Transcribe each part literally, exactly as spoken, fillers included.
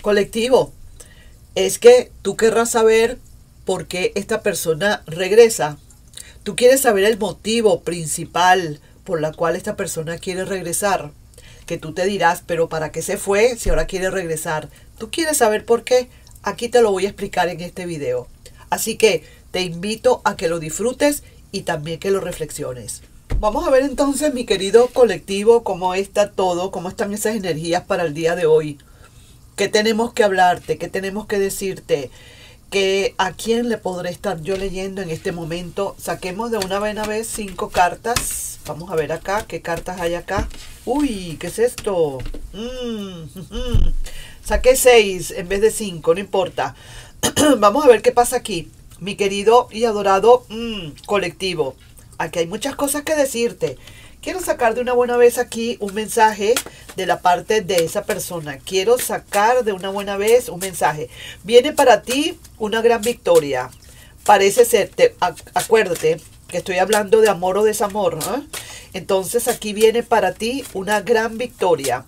colectivo. Es que tú querrás saber por qué esta persona regresa. Tú quieres saber el motivo principal por la cual esta persona quiere regresar. Que tú te dirás, pero ¿para qué se fue si ahora quiere regresar? Tú quieres saber por qué. Aquí te lo voy a explicar en este video. Así que te invito a que lo disfrutes y también que lo reflexiones. Vamos a ver entonces, mi querido colectivo, cómo está todo, cómo están esas energías para el día de hoy. ¿Qué tenemos que hablarte? ¿Qué tenemos que decirte? ¿Qué, ¿A quién le podré estar yo leyendo en este momento? Saquemos de una vez a vez cinco cartas. Vamos a ver acá, ¿qué cartas hay acá? Uy, ¿qué es esto? Mm, mm, saqué seis en vez de cinco, no importa. Vamos a ver qué pasa aquí, mi querido y adorado mmm, colectivo. Aquí hay muchas cosas que decirte. Quiero sacar de una buena vez aquí un mensaje de la parte de esa persona. Quiero sacar de una buena vez un mensaje. Viene para ti una gran victoria. Parece ser, te, acuérdate que estoy hablando de amor o desamor, ¿eh? Entonces aquí viene para ti una gran victoria.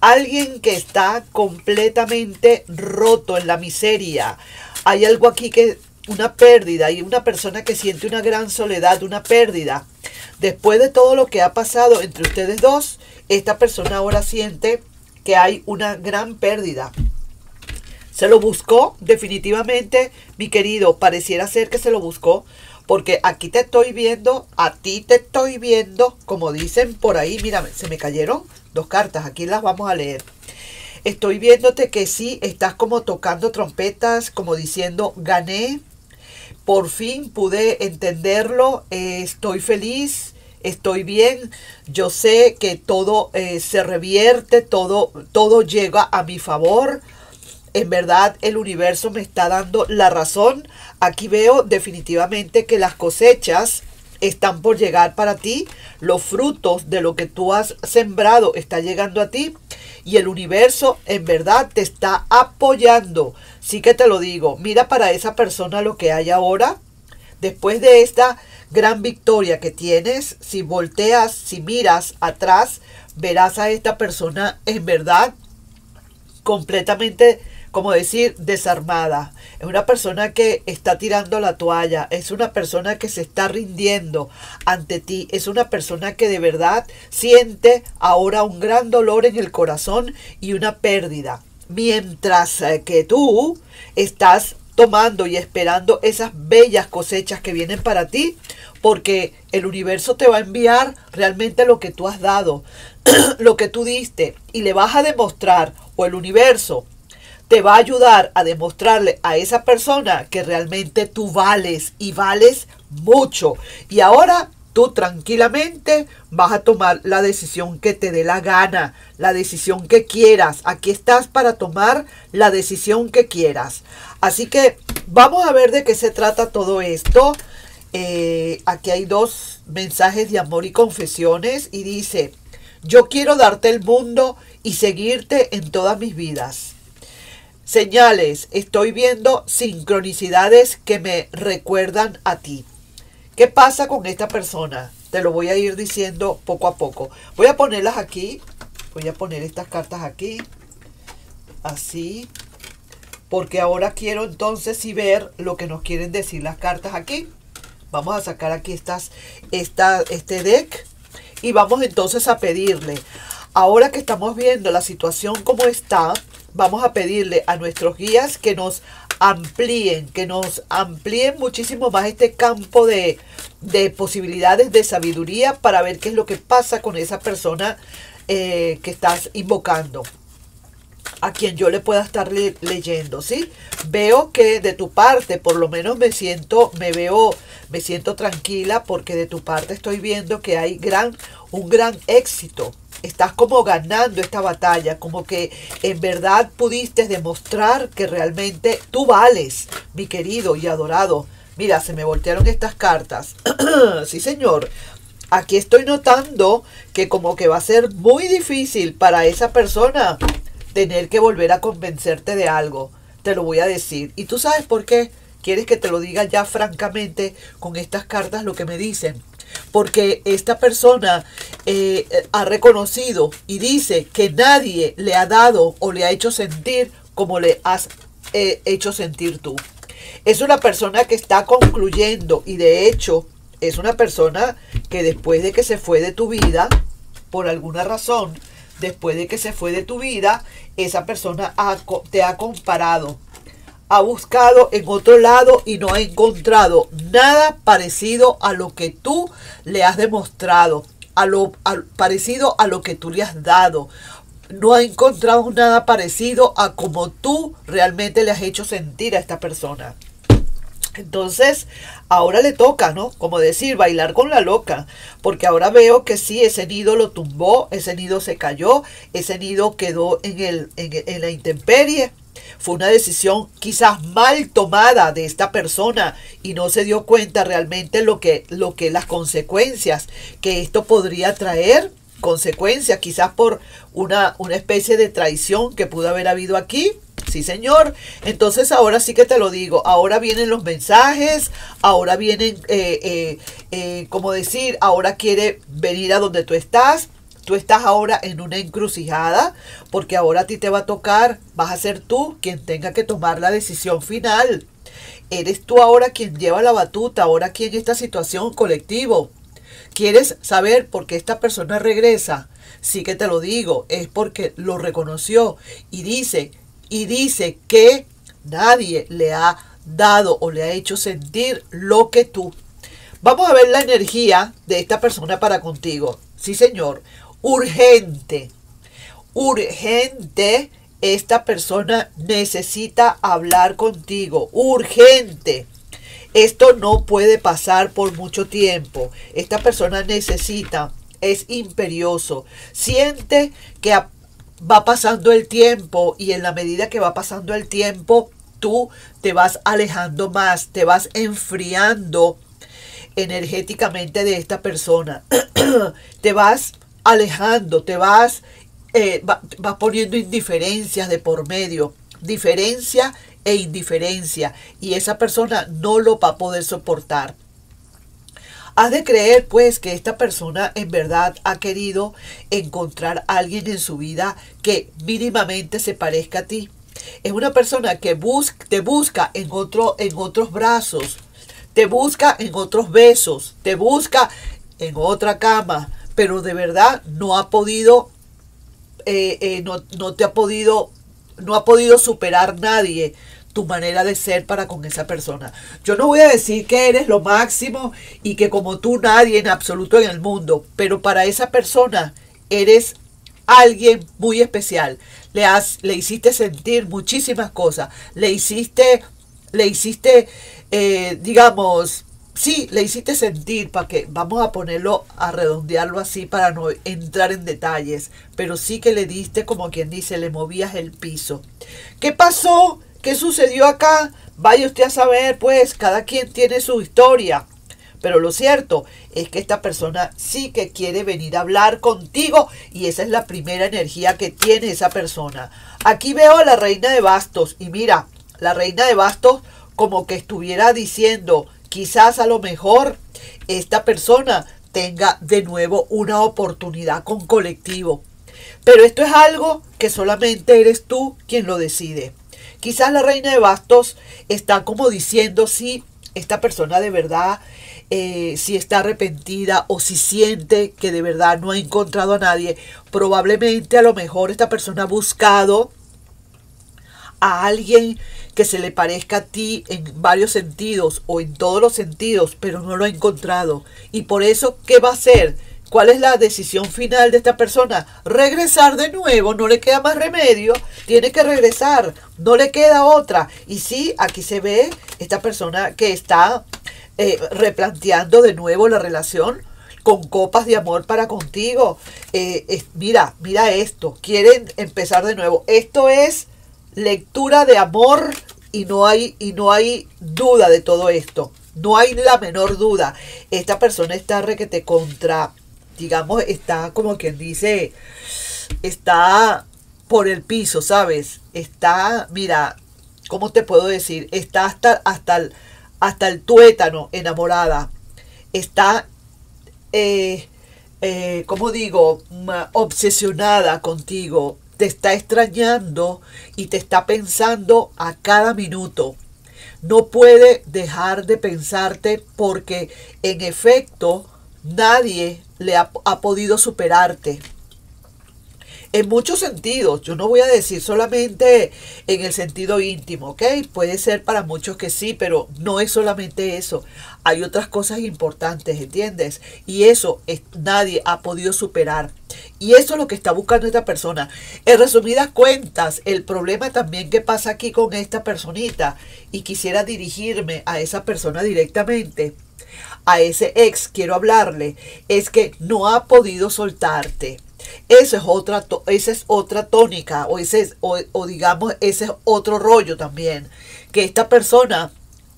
Alguien que está completamente roto en la miseria. Hay algo aquí que... una pérdida y una persona que siente una gran soledad, una pérdida. Después de todo lo que ha pasado entre ustedes dos, esta persona ahora siente que hay una gran pérdida. Se lo buscó definitivamente, mi querido, pareciera ser que se lo buscó, porque aquí te estoy viendo, a ti te estoy viendo, como dicen por ahí, mira, se me cayeron dos cartas, aquí las vamos a leer. Estoy viéndote que sí, estás como tocando trompetas, como diciendo, gané. Por fin pude entenderlo, eh, estoy feliz, estoy bien, yo sé que todo eh, se revierte, todo, todo llega a mi favor. En verdad el universo me está dando la razón. Aquí veo definitivamente que las cosechas están por llegar para ti, los frutos de lo que tú has sembrado está llegando a ti y el universo en verdad te está apoyando. Sí que te lo digo, mira para esa persona lo que hay ahora, después de esta gran victoria que tienes, si volteas, si miras atrás, verás a esta persona en verdad completamente, como decir, desarmada. Es una persona que está tirando la toalla, es una persona que se está rindiendo ante ti, es una persona que de verdad siente ahora un gran dolor en el corazón y una pérdida. Mientras que tú estás tomando y esperando esas bellas cosechas que vienen para ti, porque el universo te va a enviar realmente lo que tú has dado, lo que tú diste, y le vas a demostrar, o el universo te va a ayudar a demostrarle a esa persona que realmente tú vales y vales mucho. Y ahora tú tranquilamente vas a tomar la decisión que te dé la gana, la decisión que quieras. Aquí estás para tomar la decisión que quieras. Así que vamos a ver de qué se trata todo esto. Eh, aquí hay dos mensajes de amor y confesiones y dice, yo quiero darte el mundo y seguirte en todas mis vidas. Señales, estoy viendo sincronicidades que me recuerdan a ti. ¿Qué pasa con esta persona? Te lo voy a ir diciendo poco a poco. Voy a ponerlas aquí. Voy a poner estas cartas aquí. Así. Porque ahora quiero entonces sí ver lo que nos quieren decir las cartas aquí. Vamos a sacar aquí estas, esta, este deck. Y vamos entonces a pedirle. Ahora que estamos viendo la situación como está, vamos a pedirle a nuestros guías que nos amplíen, que nos amplíen muchísimo más este campo de, de posibilidades de sabiduría para ver qué es lo que pasa con esa persona eh, que estás invocando, a quien yo le pueda estar le leyendo, ¿sí? Veo que de tu parte, por lo menos me siento, me veo, me siento tranquila porque de tu parte estoy viendo que hay gran, un gran éxito. Estás como ganando esta batalla, como que en verdad pudiste demostrar que realmente tú vales, mi querido y adorado. Mira, se me voltearon estas cartas. Sí, señor. Aquí estoy notando que como que va a ser muy difícil para esa persona tener que volver a convencerte de algo. Te lo voy a decir. ¿Y tú sabes por qué? ¿Quieres que te lo diga ya francamente con estas cartas lo que me dicen? Porque esta persona eh, ha reconocido y dice que nadie le ha dado o le ha hecho sentir como le has eh, hecho sentir tú. Es una persona que está concluyendo y de hecho es una persona que después de que se fue de tu vida, por alguna razón, después de que se fue de tu vida, esa persona ha, te ha comparado, ha buscado en otro lado y no ha encontrado nada parecido a lo que tú le has demostrado, a lo a, parecido a lo que tú le has dado. No ha encontrado nada parecido a como tú realmente le has hecho sentir a esta persona. Entonces, ahora le toca, ¿no? Como decir, bailar con la loca. Porque ahora veo que sí, ese nido lo tumbó, ese nido se cayó, ese nido quedó en, el, en, en la intemperie. Fue una decisión quizás mal tomada de esta persona y no se dio cuenta realmente lo que, lo que las consecuencias que esto podría traer. Consecuencias quizás por una, una especie de traición que pudo haber habido aquí. Sí, señor. Entonces ahora sí que te lo digo. Ahora vienen los mensajes. Ahora vienen, eh, eh, eh, como decir, ahora quiere venir a donde tú estás. Tú estás ahora en una encrucijada porque ahora a ti te va a tocar. Vas a ser tú quien tenga que tomar la decisión final. Eres tú ahora quien lleva la batuta. Ahora aquí en esta situación colectivo. ¿Quieres saber por qué esta persona regresa? Sí que te lo digo. Es porque lo reconoció y dice... Y dice que nadie le ha dado o le ha hecho sentir lo que tú. Vamos a ver la energía de esta persona para contigo. Sí, señor. Urgente. Urgente. Esta persona necesita hablar contigo. Urgente. Esto no puede pasar por mucho tiempo. Esta persona necesita. Es imperioso. Siente que a va pasando el tiempo y en la medida que va pasando el tiempo, tú te vas alejando más, te vas enfriando energéticamente de esta persona. Te vas alejando, te vas, eh, va, vas poniendo indiferencias de por medio, diferencia e indiferencia. Y esa persona no lo va a poder soportar. Has de creer, pues, que esta persona en verdad ha querido encontrar a alguien en su vida que mínimamente se parezca a ti. Es una persona que bus- te busca en, otro, en otros brazos, te busca en otros besos, te busca en otra cama, pero de verdad no ha podido, eh, eh, no, no te ha podido, no ha podido superar nadie. Tu manera de ser para con esa persona. Yo no voy a decir que eres lo máximo y que como tú nadie en absoluto en el mundo, pero para esa persona eres alguien muy especial. Le has, le hiciste sentir muchísimas cosas. Le hiciste, le hiciste, eh, digamos, sí, le hiciste sentir, para que, vamos a ponerlo, a redondearlo así para no entrar en detalles, pero sí que le diste, como quien dice, le movías el piso. ¿Qué pasó? ¿Qué sucedió acá? Vaya usted a saber, pues, cada quien tiene su historia. Pero lo cierto es que esta persona sí que quiere venir a hablar contigo y esa es la primera energía que tiene esa persona. Aquí veo a la reina de bastos y mira, la reina de bastos como que estuviera diciendo, quizás a lo mejor esta persona tenga de nuevo una oportunidad con colectivo. Pero esto es algo que solamente eres tú quien lo decide. Quizás la reina de bastos está como diciendo si esta persona de verdad, eh, si está arrepentida o si siente que de verdad no ha encontrado a nadie. Probablemente a lo mejor esta persona ha buscado a alguien que se le parezca a ti en varios sentidos o en todos los sentidos, pero no lo ha encontrado. Y por eso, ¿qué va a hacer? ¿Cuál es la decisión final de esta persona? Regresar de nuevo, no le queda más remedio, tiene que regresar, no le queda otra. Y sí, aquí se ve esta persona que está eh, replanteando de nuevo la relación con copas de amor para contigo. Eh, es, mira, mira esto, quieren empezar de nuevo. Esto es lectura de amor y no hay, y no hay duda de todo esto, no hay la menor duda. Esta persona está requete contra... digamos, está como quien dice, está por el piso, ¿sabes? Está, mira, ¿cómo te puedo decir? Está hasta, hasta, el, hasta el tuétano enamorada. Está, eh, eh, ¿cómo digo? Obsesionada contigo. te está extrañando y te está pensando a cada minuto. No puede dejar de pensarte porque en efecto nadie le ha, ha podido superarte. En muchos sentidos, yo no voy a decir solamente en el sentido íntimo, ¿ok? Puede ser para muchos que sí, pero no es solamente eso. Hay otras cosas importantes, ¿entiendes? Y eso es, nadie ha podido superar. Y eso es lo que está buscando esta persona. En resumidas cuentas, el problema también que pasa aquí con esta personita, y quisiera dirigirme a esa persona directamente, a ese ex, quiero hablarle, es que no ha podido soltarte. Eso es otra, esa es otra tónica o, ese, o, o digamos ese es otro rollo también, que esta persona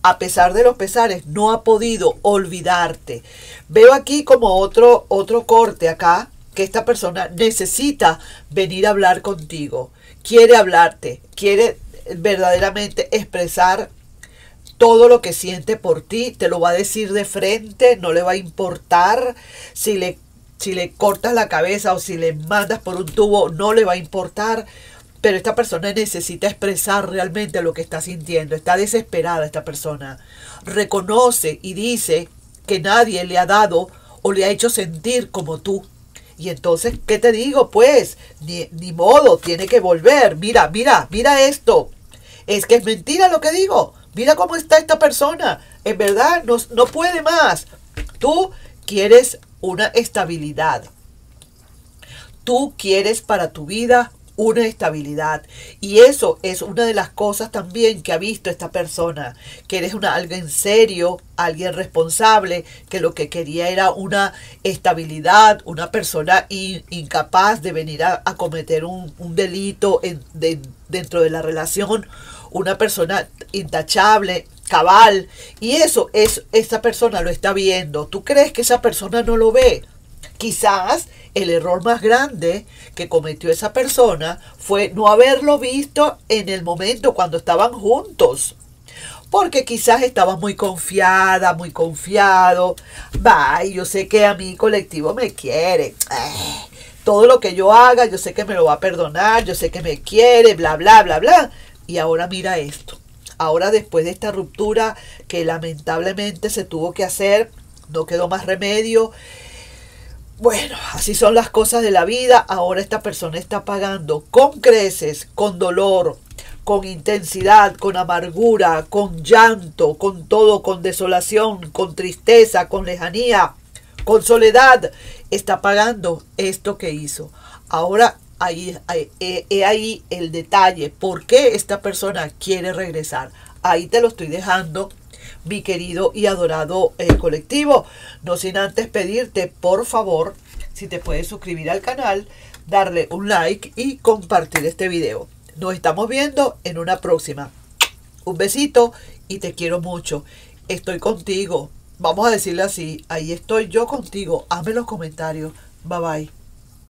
a pesar de los pesares no ha podido olvidarte. Veo aquí como otro, otro corte acá, que esta persona necesita venir a hablar contigo, quiere hablarte, quiere verdaderamente expresar todo lo que siente por ti, te lo va a decir de frente, no le va a importar si le Si le cortas la cabeza o si le mandas por un tubo, no le va a importar. Pero esta persona necesita expresar realmente lo que está sintiendo. Está desesperada esta persona. Reconoce y dice que nadie le ha dado o le ha hecho sentir como tú. Y entonces, ¿qué te digo? Pues, ni, ni modo, tiene que volver. Mira, mira, mira esto. Es que es mentira lo que digo. Mira cómo está esta persona. En verdad, no, no puede más. Tú quieres una estabilidad. Tú quieres para tu vida una estabilidad. Y eso es una de las cosas también que ha visto esta persona. Que eres una, alguien serio, alguien responsable, que lo que quería era una estabilidad, una persona in, incapaz de venir a, a cometer un, un delito en, de, dentro de la relación, una persona intachable, cabal, y eso es, esta persona lo está viendo. ¿Tú crees que esa persona no lo ve? Quizás el error más grande que cometió esa persona fue no haberlo visto en el momento cuando estaban juntos, porque quizás estaba muy confiada, muy confiado. Va, yo sé que a mi colectivo me quiere. Ay, todo lo que yo haga, yo sé que me lo va a perdonar, yo sé que me quiere, bla, bla, bla, bla. Y ahora mira esto. Ahora, después de esta ruptura que lamentablemente se tuvo que hacer, no quedó más remedio. Bueno, así son las cosas de la vida. Ahora esta persona está pagando con creces, con dolor, con intensidad, con amargura, con llanto, con todo, con desolación, con tristeza, con lejanía, con soledad. Está pagando esto que hizo. Ahora, Ahí, ahí, ahí el detalle, por qué esta persona quiere regresar. Ahí te lo estoy dejando, mi querido y adorado eh, colectivo. No sin antes pedirte, por favor, si te puedes suscribir al canal, darle un like y compartir este video. Nos estamos viendo en una próxima. Un besito y te quiero mucho. Estoy contigo. Vamos a decirle así, ahí estoy yo contigo. Hazme los comentarios. Bye, bye.